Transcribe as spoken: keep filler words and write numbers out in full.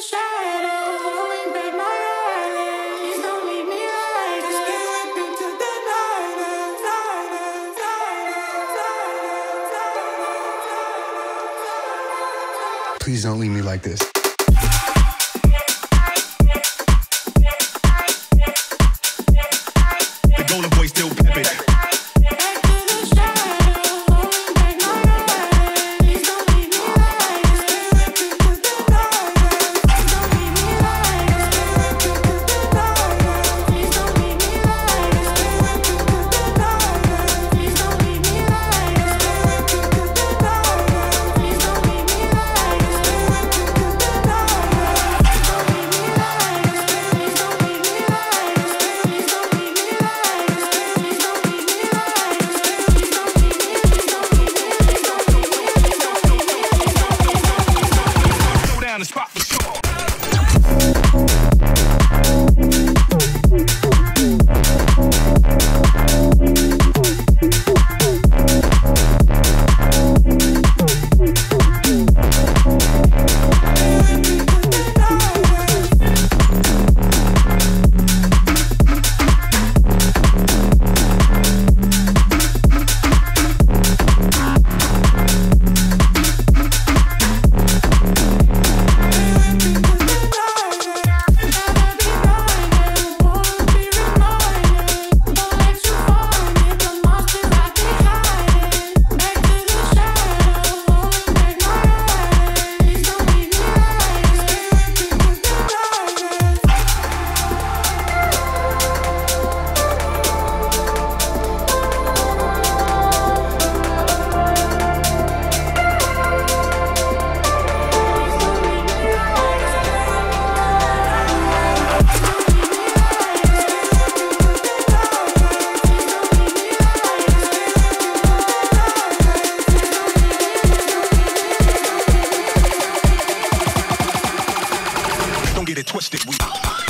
Please don't leave me like this. The golden boy still peppin'. Get it twisted, we